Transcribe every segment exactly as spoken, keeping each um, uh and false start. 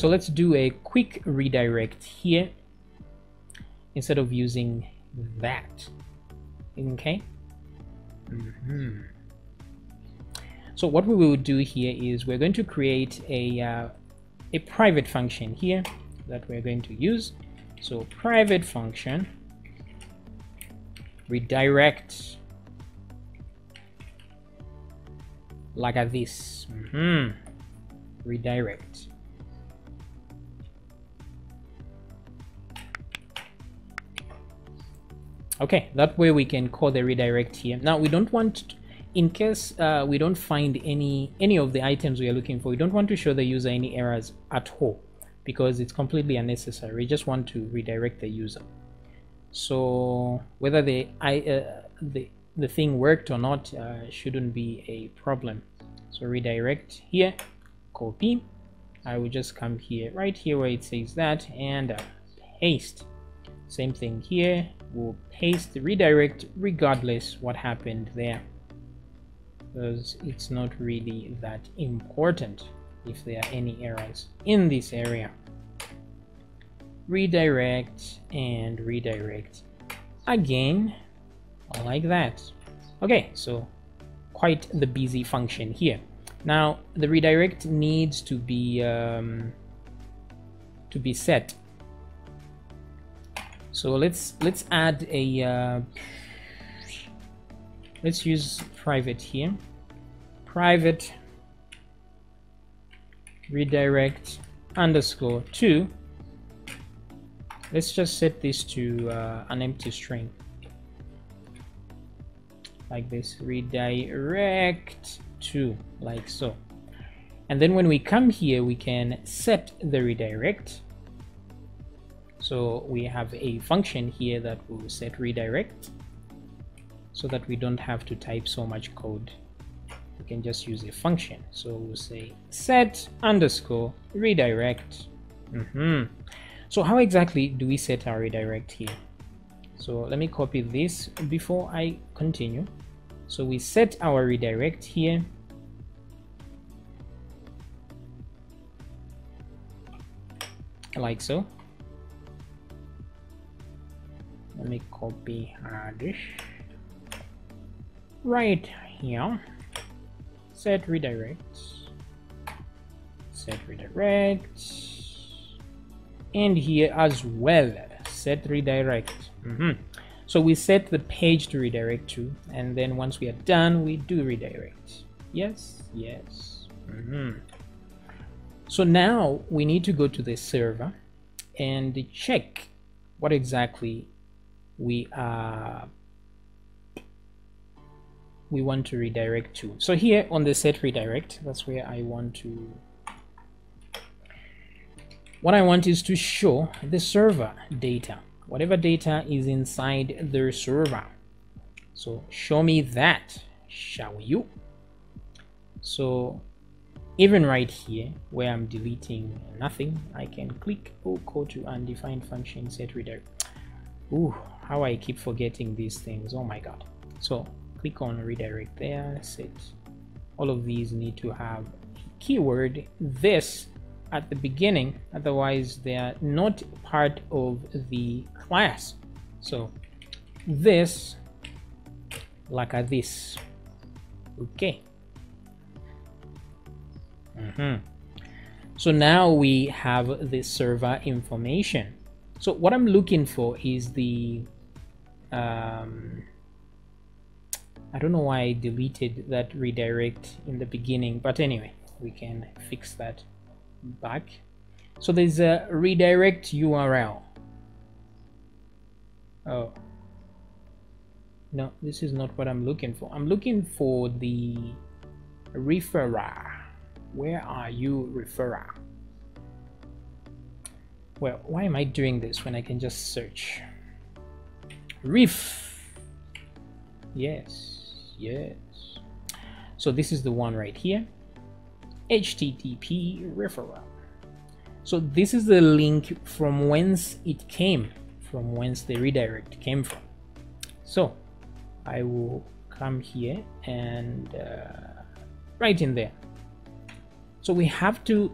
So let's do a quick redirect here instead of using that. Okay. Mm-hmm. So what we will do here is we're going to create a uh, a private function here that we're going to use. So private function redirect like this. Mm-hmm. Redirect. Okay, that way we can call the redirect here. Now we don't want, in case uh, we don't find any any of the items we are looking for, we don't want to show the user any errors at all because it's completely unnecessary. We just want to redirect the user. So whether the I uh, the the thing worked or not uh, shouldn't be a problem. So redirect here, copy. I will just come here, right here where it says that, and uh, paste. Same thing here, we'll paste the redirect regardless what happened there, because it's not really that important if there are any errors in this area. Redirect and redirect again like that. Okay, so quite the busy function here. Now the redirect needs to be um, to be set. So let's let's add a uh, let's use private here, private redirect underscore two. Let's just set this to uh, an empty string like this, redirect two, like so. And then when we come here, we can set the redirect. So we have a function here that will set redirect so that we don't have to type so much code. We can just use a function. So we'll say set underscore redirect. Mm-hmm. So how exactly do we set our redirect here? So let me copy this before I continue. So we set our redirect here. Like so. Let me copy uh, this right here. Set redirect. Set redirect. And here as well, set redirect. Mm-hmm. So we set the page to redirect to, and then once we are done, we do redirect. Yes, yes. Mm-hmm. So now we need to go to the server and check what exactly we are we want to redirect to. So here on the set redirect, that's where I want to what I want is to show the server data, whatever data is inside the server. So show me that, shall you? So even right here where I'm deleting nothing, I can click or go to undefined function set redirect. Ooh, how I keep forgetting these things, oh my god. So click on redirect there, set. All of these need to have a keyword this at the beginning, otherwise they are not part of the class. So this like this. Okay. Mm-hmm. So now we have the server information. So what I'm looking for is the, um, I don't know why I deleted that redirect in the beginning, but anyway, we can fix that back. So there's a redirect U R L. Oh, no, this is not what I'm looking for. I'm looking for the referrer. Where are you, referrer? Well, why am I doing this when I can just search? Ref. Yes, yes. So this is the one right here. H T T P referral. So this is the link from whence it came, from whence the redirect came from. So I will come here and uh, right in there. So we have to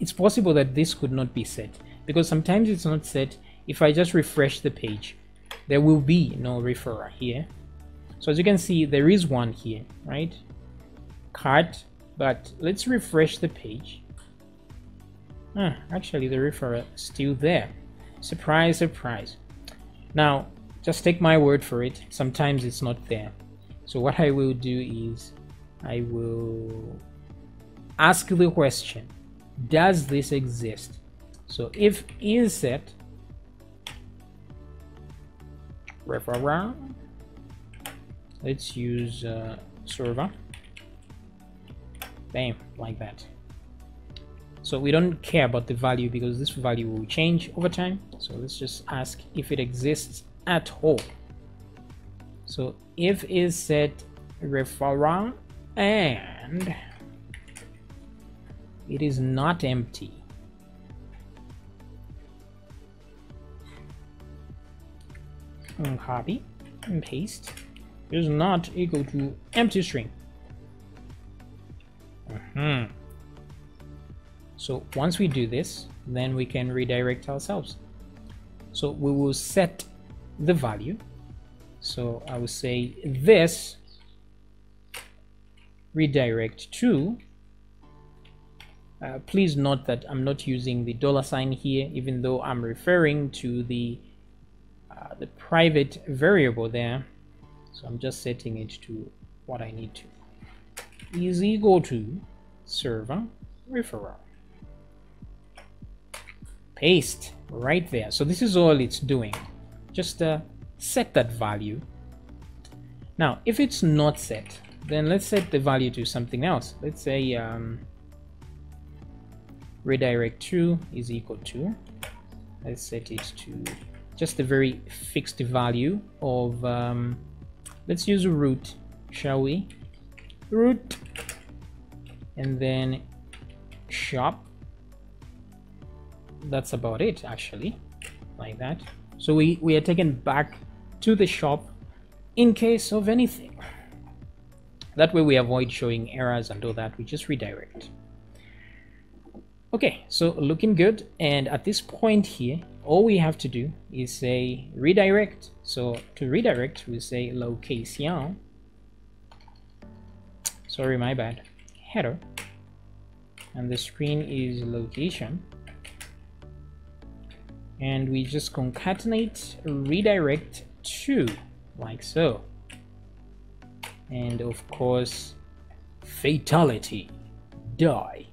it's possible that this could not be set, because sometimes it's not set. If I just refresh the page, there will be no referrer here. So as you can see, there is one here, right? Cart, but let's refresh the page. Ah, actually the referrer is still there. Surprise, surprise. Now, just take my word for it. Sometimes it's not there. So what I will do is I will ask the question, does this exist? So if is set referrer, let's use uh, server. Bam, like that. So we don't care about the value because this value will change over time. So let's just ask if it exists at all. So if is set referrer, and it is not empty. And copy and paste. It is not equal to empty string. Mm-hmm. So once we do this, then we can redirect ourselves. So we will set the value. So I will say this redirect to. Uh, please note that I'm not using the dollar sign here, even though I'm referring to the uh, the private variable there. So I'm just setting it to what I need to. Is equal to server referral. Paste right there. So this is all it's doing. Just uh, set that value. Now, if it's not set, then let's set the value to something else. Let's say um, redirect to is equal to. Let's set it to just a very fixed value of. Um, let's use a root, shall we? Root, and then shop. That's about it, actually, like that. So we we are taken back to the shop in case of anything. That way we avoid showing errors and all that. We just redirect. Okay, so looking good. And at this point here, all we have to do is say redirect. So to redirect, we say location. Sorry, my bad. Header, and the screen is location. And we just concatenate redirect to, like so. And of course, fatality, die.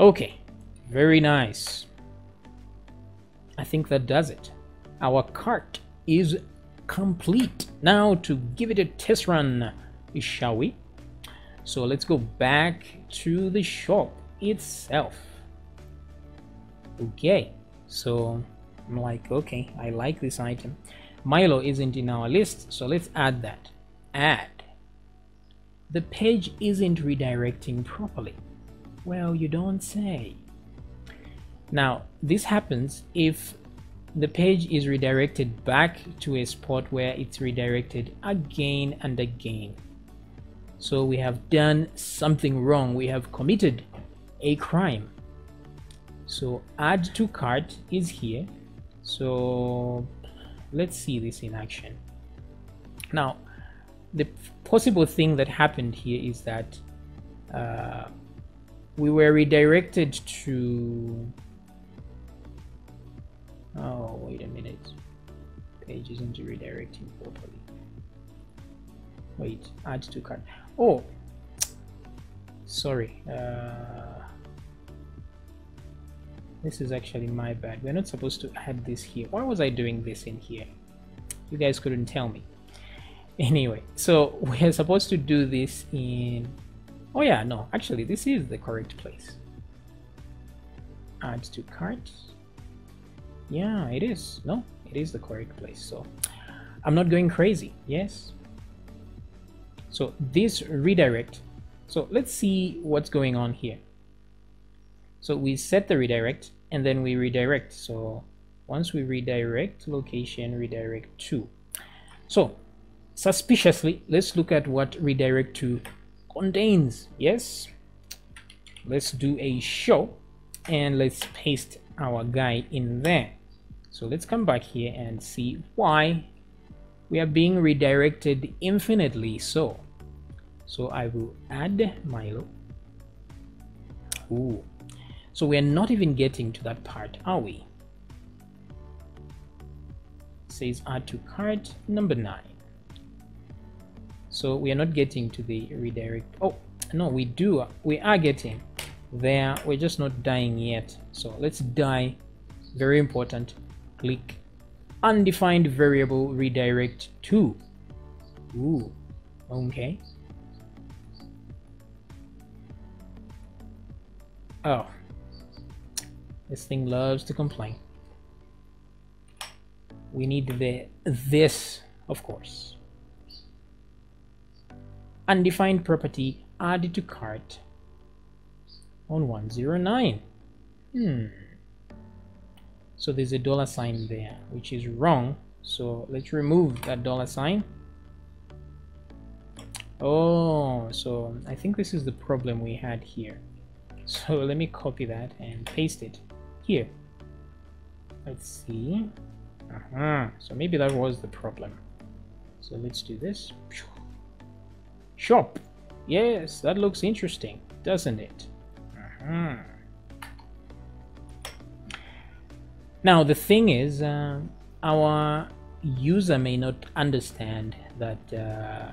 Okay, very nice. I think that does it. Our cart is complete. Now to give it a test run, shall we? So let's go back to the shop itself. Okay. So I'm like, okay, I like this item. Milo isn't in our list, so let's add that. Add. The page isn't redirecting properly. Well, you don't say. Now, this happens if the page is redirected back to a spot where it's redirected again and again. So we have done something wrong. We have committed a crime. So add to cart is here. So let's see this in action. Now, the possible thing that happened here is that uh, we were redirected to, oh, wait a minute. Page isn't redirecting properly. Wait, add to cart. Oh, sorry. Uh, This is actually my bad. We're not supposed to add this here. Why was I doing this in here? You guys couldn't tell me. Anyway, so we're supposed to do this in... Oh yeah, no, actually this is the correct place. Add to cart. Yeah, it is. No, it is the correct place. So I'm not going crazy. Yes. So this redirect. So let's see what's going on here. So we set the redirect and then we redirect. So once we redirect location, redirect to. So suspiciously, let's look at what redirect to contains. Yes, let's do a show and let's paste our guy in there. So let's come back here and see why we are being redirected infinitely. So so I will add Milo. Ooh. So we are not even getting to that part, are we? It says add to cart number nine. So we are not getting to the redirect. Oh no, we do. We are getting there. We're just not dying yet. So let's die. Very important. Click undefined variable redirect to. Ooh. Okay. Oh. This thing loves to complain. We need the this, of course. Undefined property add to cart on one zero nine. Hmm. So there's a dollar sign there, which is wrong. So let's remove that dollar sign. Oh, so I think this is the problem we had here. So let me copy that and paste it here. Let's see. Uh-huh. So maybe that was the problem. So let's do this. Shop. Yes, that looks interesting, doesn't it? Uh-huh. Now the thing is, uh, our user may not understand that uh,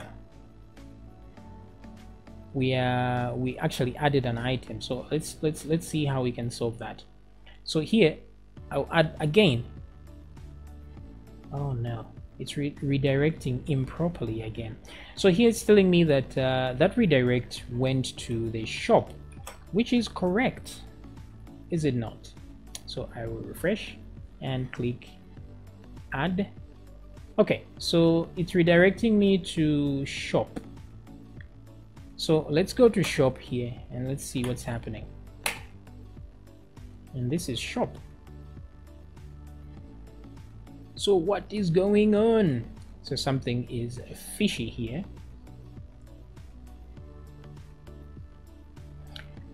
we uh, we actually added an item. So let's let's let's see how we can solve that. So here I'll add again. Oh no, it's re redirecting improperly again. So here it's telling me that uh, that redirect went to the shop, which is correct, is it not? So I will refresh and click add. Okay, so it's redirecting me to shop. So let's go to shop here and let's see what's happening. And this is shop. So what is going on? So something is fishy here.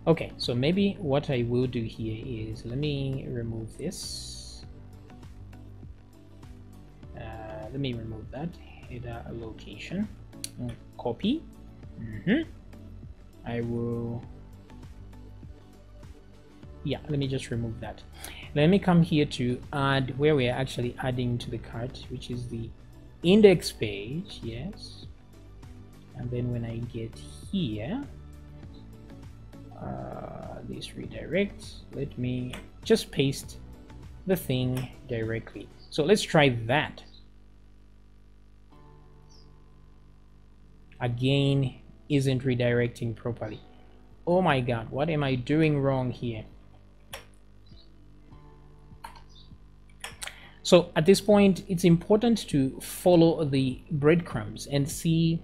Okay, so maybe what I will do here is, let me remove this. Uh, let me remove that header location. Copy. Mm-hmm. I will, yeah, let me just remove that. Let me come here to add where we are actually adding to the cart, which is the index page. Yes. And then when I get here, uh, this redirect, let me just paste the thing directly. So let's try that. Again, isn't redirecting properly. Oh my God, what am I doing wrong here? So at this point, it's important to follow the breadcrumbs and see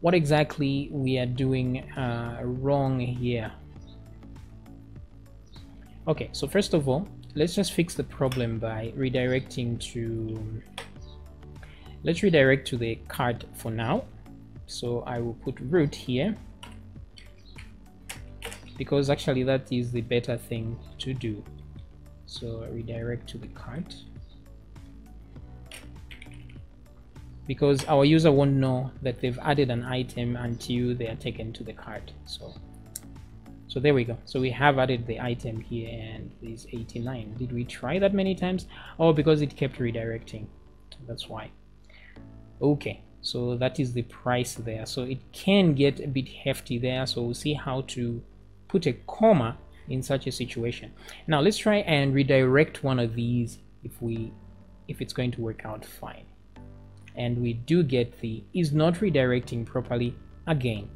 what exactly we are doing uh, wrong here. Okay, so first of all, let's just fix the problem by redirecting to, let's redirect to the cart for now. So I will put root here, because actually that is the better thing to do. So redirect to the cart, because our user won't know that they've added an item until they are taken to the cart. So so there we go. So we have added the item here, and it's eighty-nine. Did we try that many times? Oh, because it kept redirecting, that's why. Okay, so that is the price there. So it can get a bit hefty there, so we'll see how to put a comma in such a situation. Now let's try and redirect one of these, if we if it's going to work out fine. And we do get the is not redirecting properly again.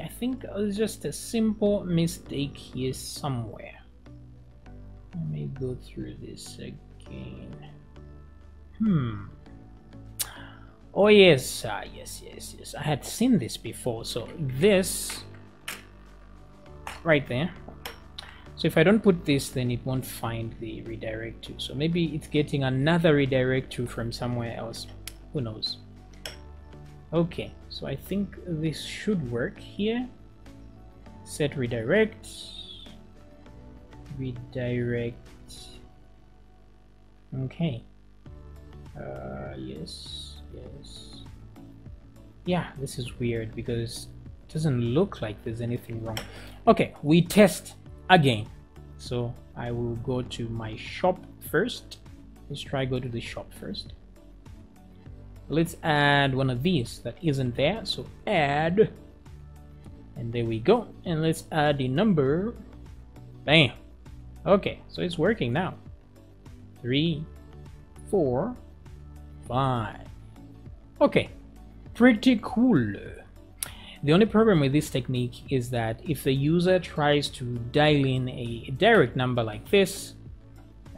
I think it was just a simple mistake here somewhere. Let me go through this again. Hmm. Oh yes, uh, yes, yes, yes. I had seen this before. So this right there. So if I don't put this, then it won't find the redirect to. So maybe it's getting another redirect to from somewhere else. Who knows? Okay, so I think this should work here. Set redirect. redirect. Okay. Uh, yes, yes. Yeah, this is weird because it doesn't look like there's anything wrong. Okay, we test again. So I will go to my shop first. Let's try go to the shop first. Let's add one of these that isn't there. So add, and there we go. And let's add the number. Bam. Okay, so it's working now. Three, four, five. Okay, pretty cool. The only problem with this technique is that if the user tries to dial in a direct number like this,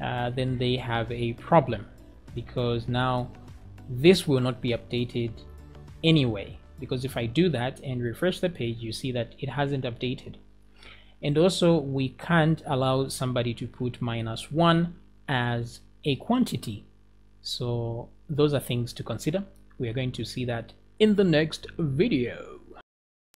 uh, then they have a problem, because now this will not be updated anyway, because if I do that and refresh the page, you see that it hasn't updated. And also we can't allow somebody to put minus one as a quantity. So those are things to consider. We are going to see that in the next video.